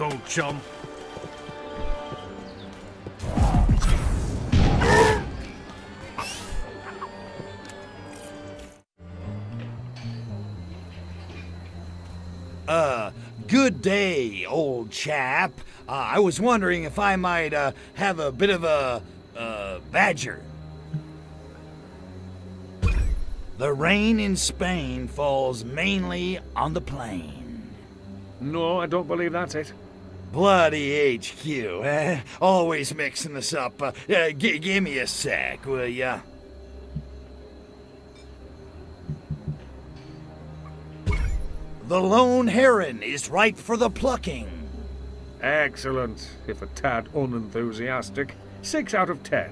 Go, chum. Good day, old chap. I was wondering if I might have a bit of a badger. The rain in Spain falls mainly on the plain. No, I don't believe that's it. Bloody HQ, eh? Always mixing us up. Give me a sec, will ya? The lone heron is ripe for the plucking. Excellent, if a tad unenthusiastic. 6 out of 10.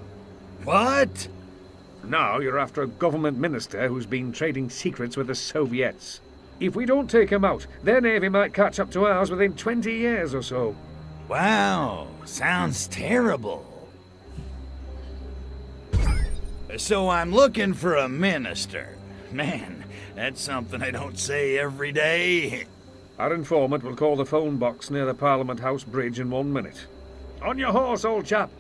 What? Now you're after a government minister who's been trading secrets with the Soviets. If we don't take him out, their navy might catch up to ours within 20 years or so. Wow, sounds terrible. So I'm looking for a minister. Man, that's something I don't say every day. Our informant will call the phone box near the Parliament House Bridge in 1 minute. On your horse, old chap!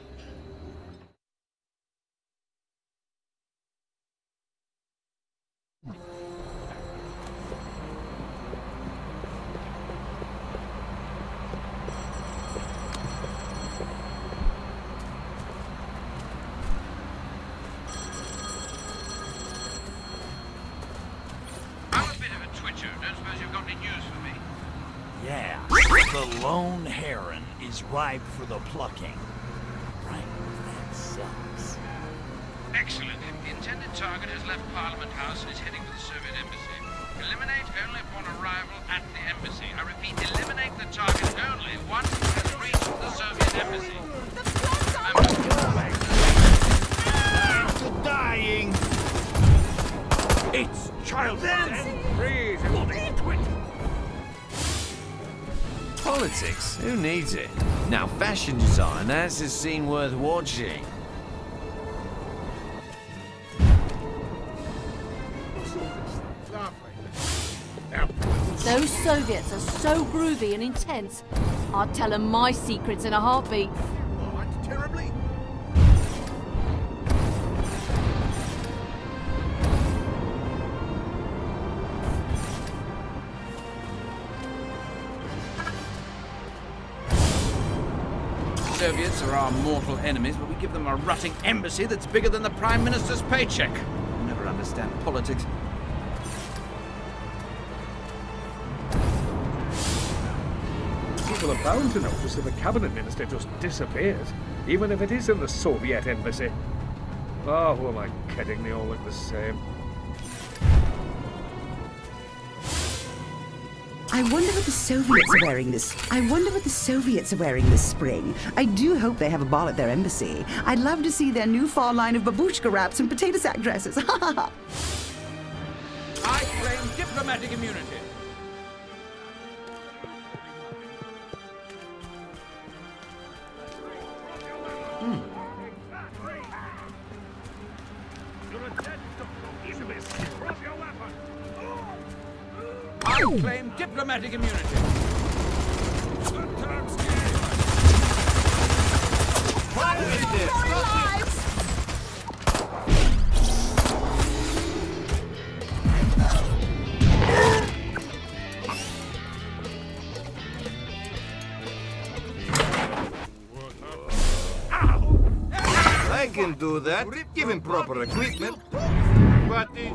Ripe for the plucking. Right, that sucks. Excellent. The intended target has left Parliament House and is heading for the Soviet embassy. Eliminate only upon arrival at the embassy. I repeat, eliminate the target only once it has reached the Soviet embassy. It's dying! It's child's death! Freeze! Bloody twit! Politics? Who needs it? Now, fashion design, that's a scene worth watching. Those Soviets are so groovy and intense. I'd tell them my secrets in a heartbeat. Not terribly. Soviets are our mortal enemies, but we give them a rutting embassy that's bigger than the Prime Minister's paycheck. I never understand politics. People are bound to notice if a cabinet minister just disappears, even if it is in the Soviet embassy. Oh, who am I kidding? They all look the same. I wonder what the Soviets are wearing this... spring. I do hope they have a ball at their embassy. I'd love to see their new fall line of babushka wraps and potato sack dresses. I claim diplomatic immunity. Claim diplomatic immunity. What is this? I can do that. Give him proper equipment. What is...